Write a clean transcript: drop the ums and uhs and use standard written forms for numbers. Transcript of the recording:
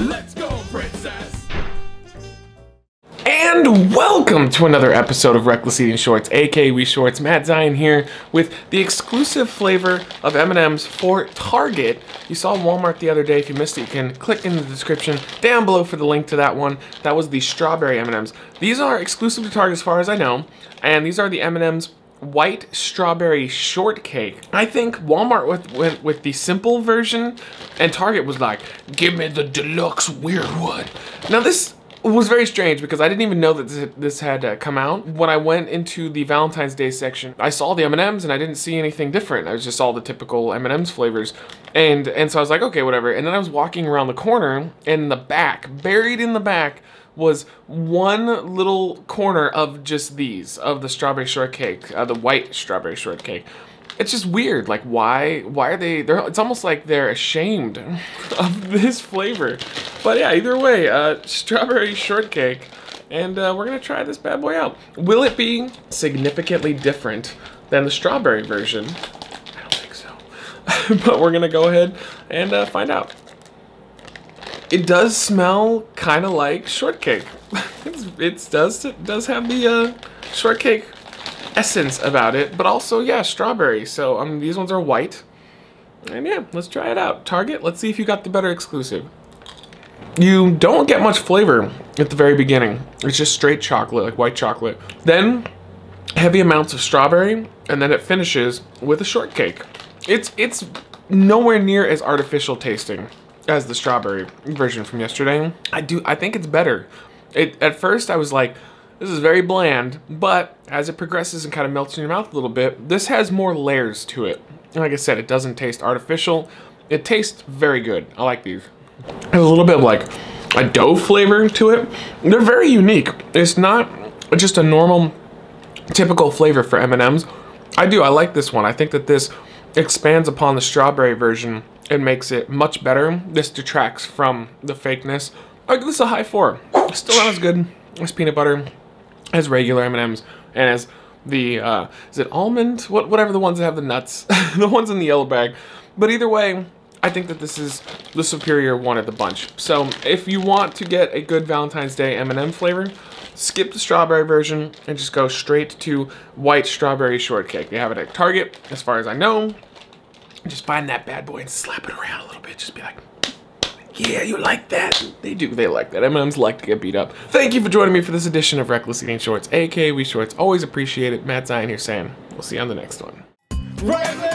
Let's go, princess! And welcome to another episode of Reckless Eating Shorts, aka WE Shorts. Matt Zion here with the exclusive flavor of M&M's for Target. You saw Walmart the other day. If you missed it, you can click in the description down below for the link to that one. That was the strawberry M&M's. These are exclusive to Target as far as I know, and these are the M&M's White Strawberry Shortcake. I think Walmart went with the simple version, and Target was like, give me the deluxe Weirdwood. Now this was very strange because I didn't even know that this had come out. When I went into the Valentine's Day section, I saw the M&M's and I didn't see anything different. I was just all the typical M&M's flavors. And so I was like, okay, whatever. And then I was walking around the corner, and in the back, buried in the back, was one little corner of just these, of the strawberry shortcake, the white strawberry shortcake. It's just weird, like why are they're it's almost like they're ashamed of this flavor. But yeah, either way, strawberry shortcake, and we're gonna try this bad boy out. Will it be significantly different than the strawberry version? I don't think so. But we're gonna go ahead and find out. It does smell kind of like shortcake. it does have the shortcake essence about it, but also, yeah, strawberry. So these ones are white, and yeah, let's try it out. Target, let's see if you got the better exclusive. You don't get much flavor at the very beginning. It's just straight chocolate, like white chocolate. Then heavy amounts of strawberry, and then it finishes with a shortcake. It's nowhere near as artificial tasting as the strawberry version from yesterday. I think it's better. At first I was like, this is very bland, but as it progresses and kind of melts in your mouth a little bit, this has more layers to it. And like I said, it doesn't taste artificial. It tastes very good. I like these. There's a little bit of like a dough flavor to it. They're very unique. It's not just a normal, typical flavor for M&M's. I like this one. I think that this expands upon the strawberry version and makes it much better. This detracts from the fakeness. I give this a high 4. Still not as good as peanut butter, as regular M&M's, and as the, is it almond? Whatever the ones that have the nuts, the ones in the yellow bag. But either way, I think that this is the superior one of the bunch. So if you want to get a good Valentine's Day M&M flavor, skip the strawberry version and just go straight to white strawberry shortcake. They have it at Target, as far as I know. Just find that bad boy and slap it around a little bit. Just be like, yeah, you like that? They like that. M&M's like to get beat up. Thank you for joining me for this edition of Reckless Eating Shorts, aka WE Shorts. Always appreciate it. Matt Zion here saying, we'll see you on the next one. Reckless!